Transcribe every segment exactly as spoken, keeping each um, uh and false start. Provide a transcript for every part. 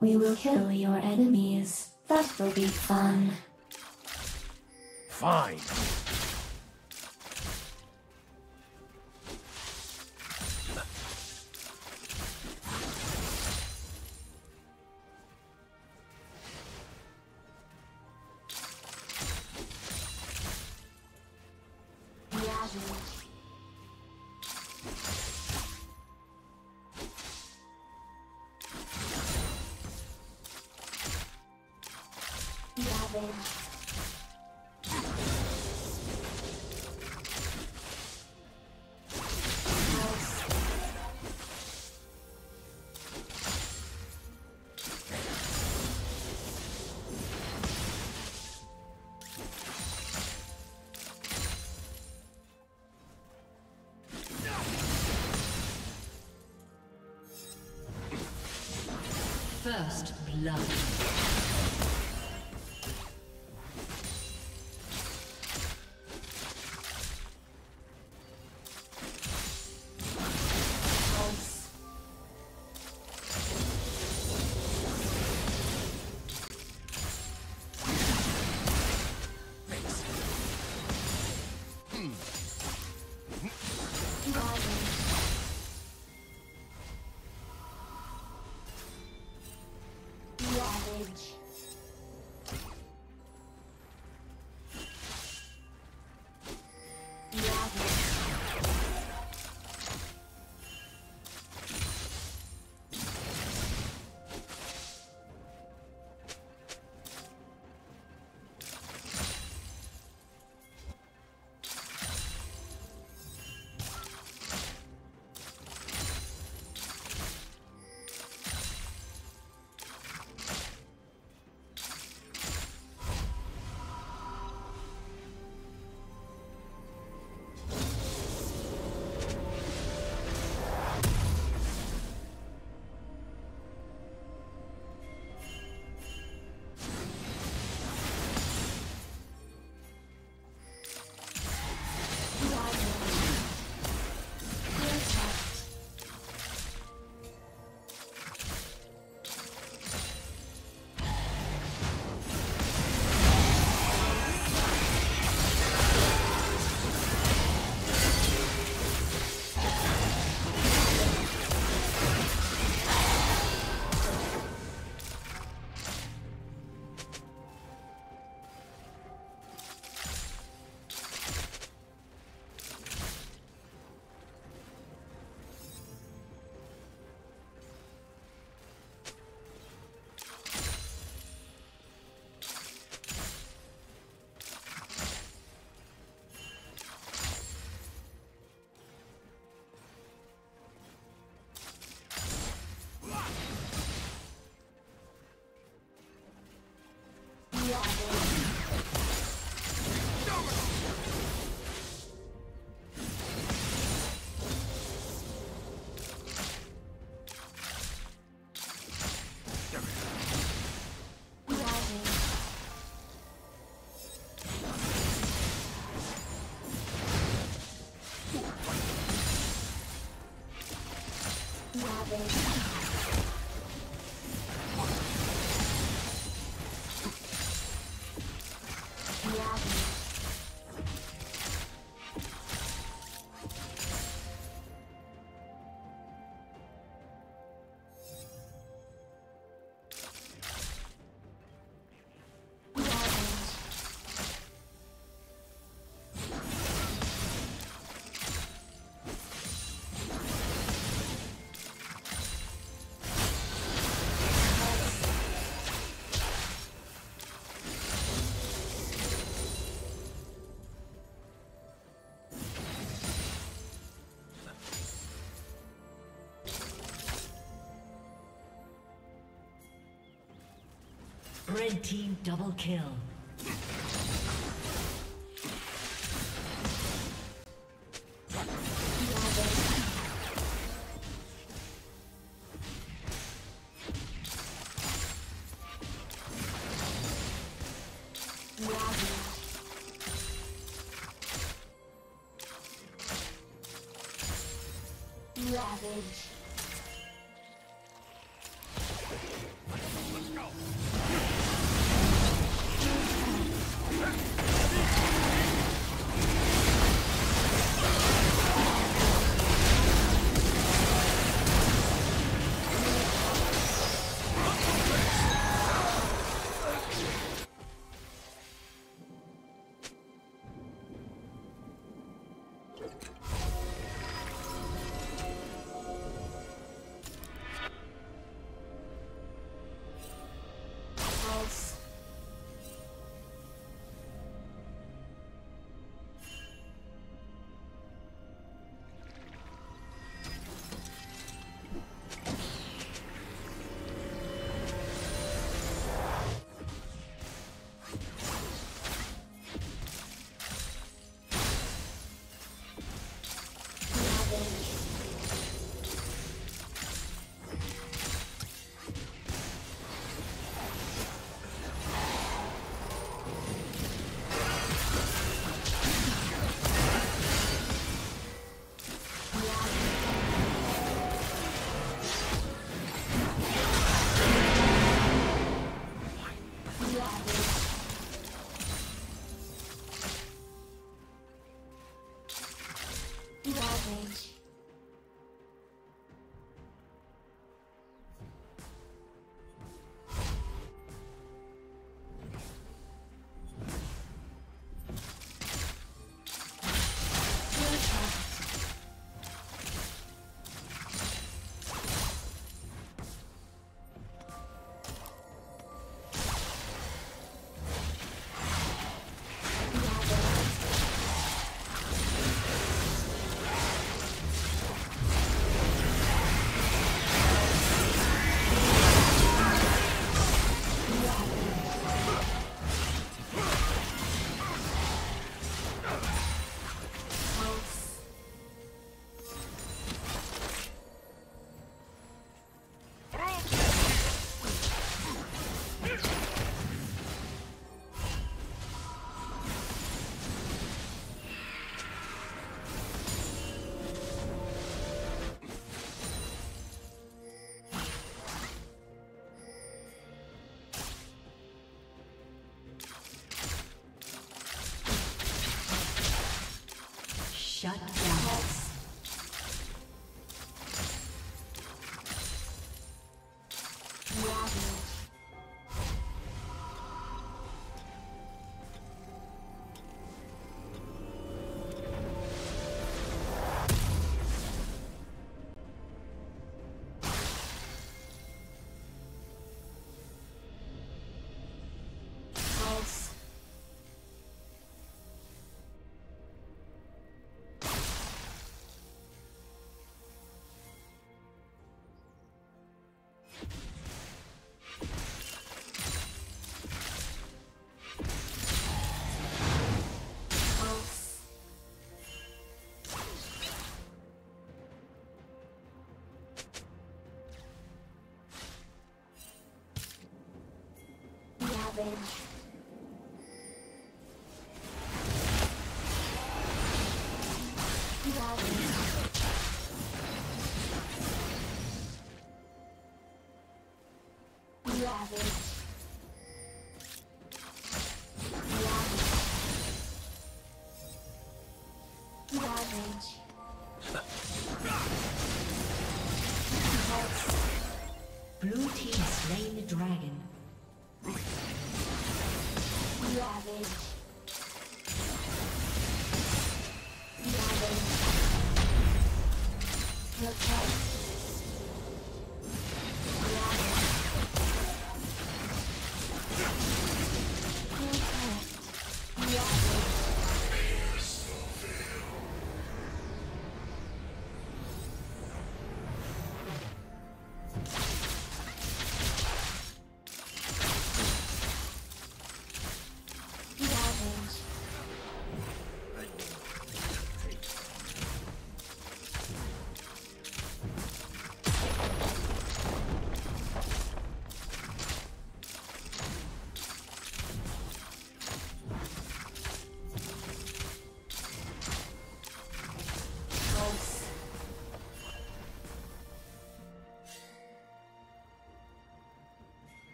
We will kill your enemies. That will be fun. Fine. First blood. Red team double kill. Ravage. Ravage. revenge.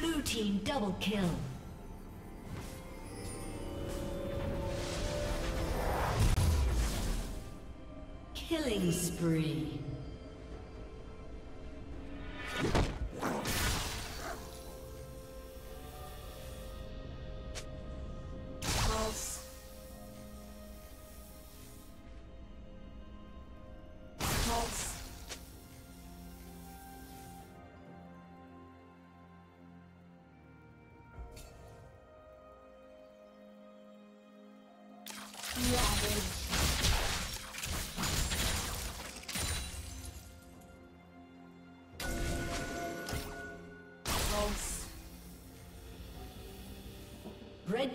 Blue team double kill. Killing spree. Red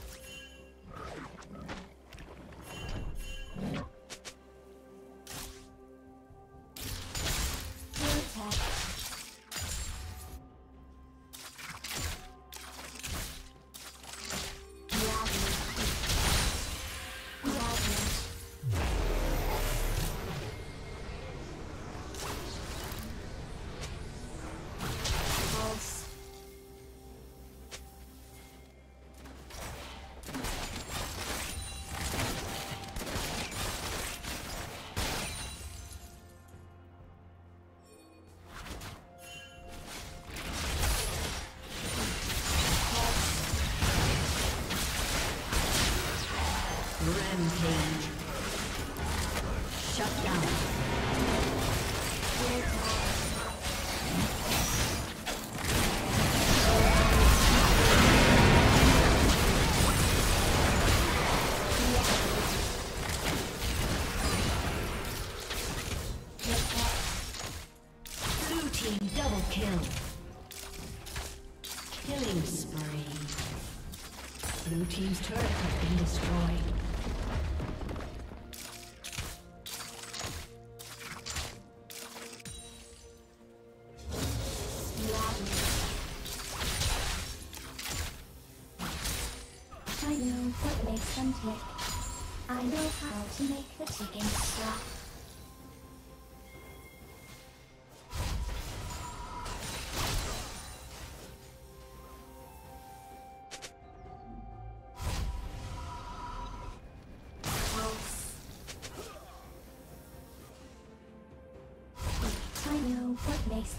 Rampage. Shut down. Blue team double kill. Killing spree. Blue team's turret has been destroyed.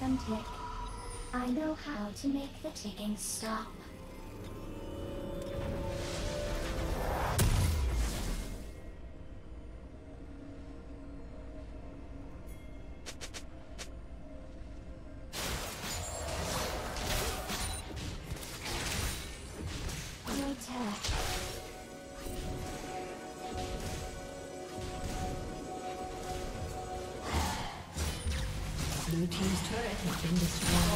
Them tick. I know how to make the ticking stop. Blue team's turret has been destroyed.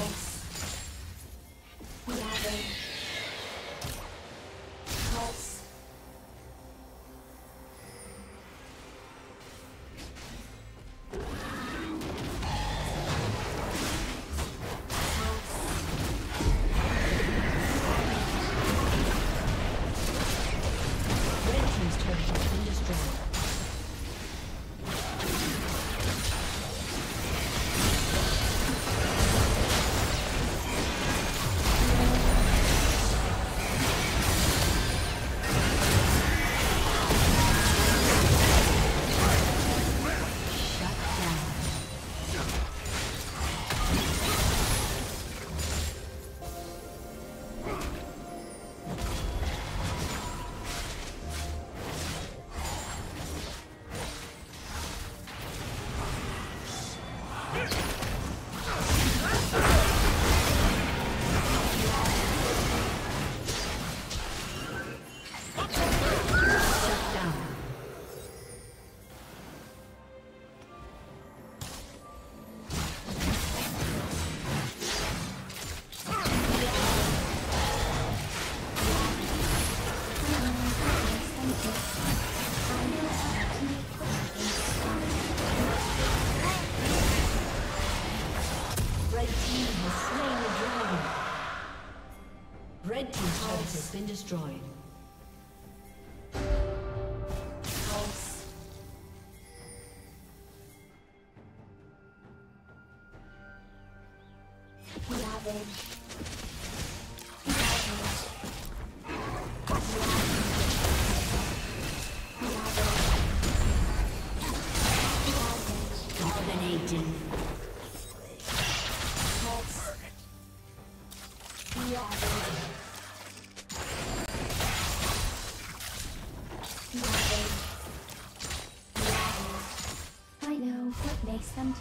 Been destroyed.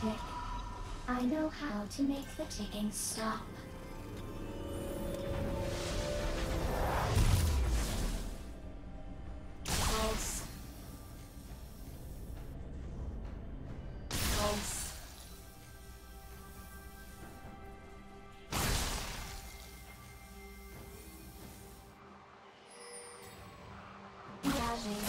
Tick. I know how to make the ticking stop. Pulse. Pulse. Gathering.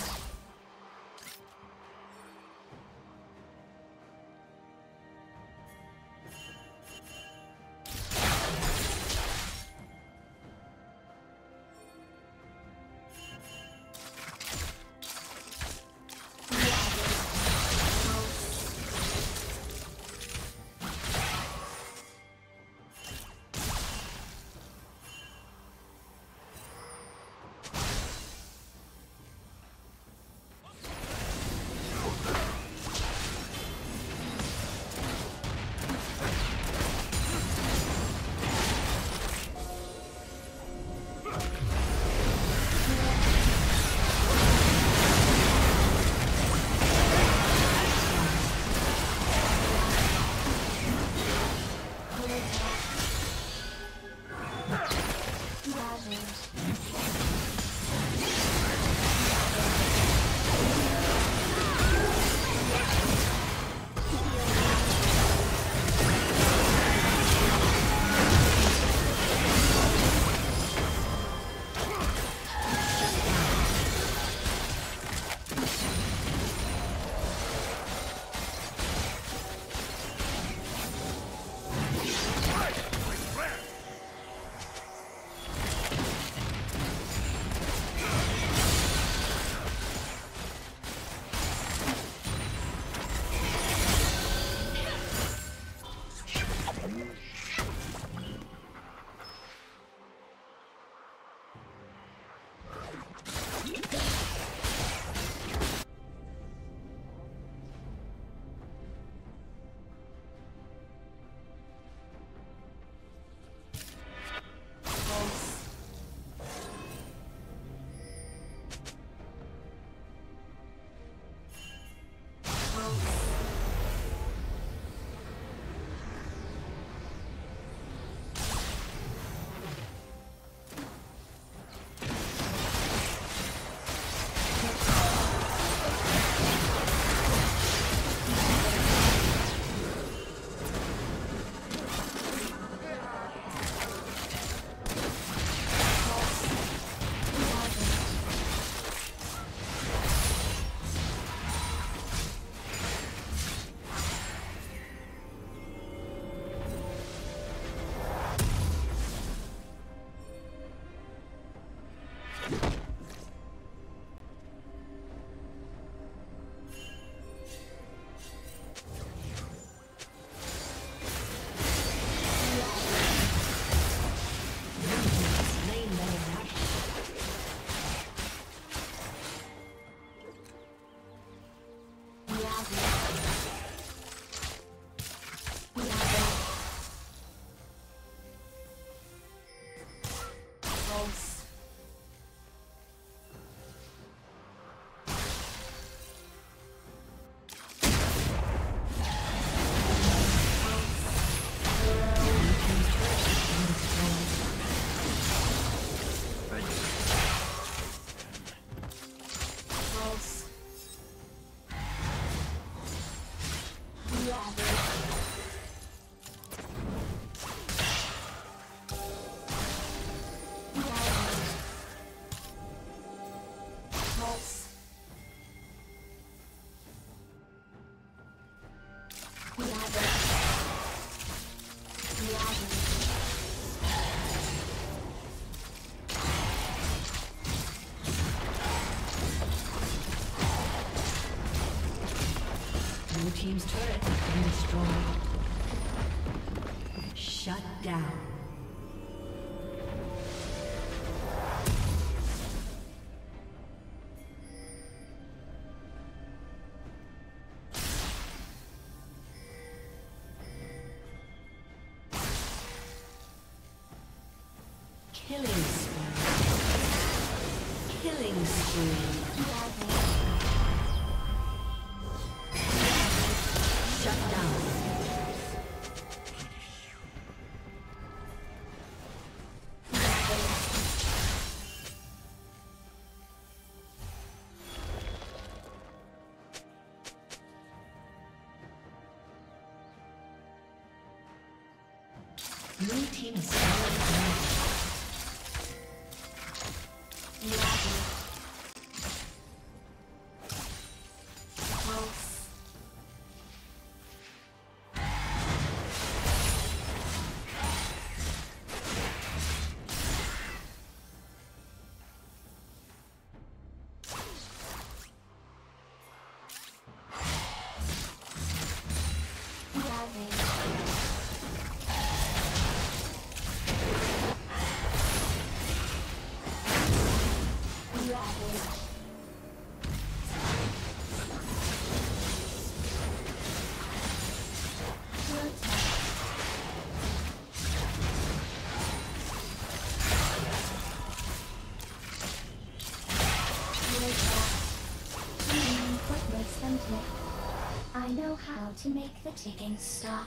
team's turret has been destroyed. Shut down. Killing spree. Killing spree. Blue team is solid. I know how to make the ticking stop.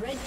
Red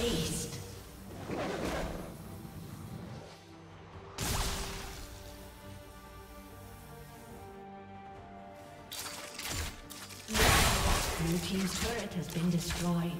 Aced. Blue team's turret has been destroyed.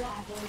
Ravage.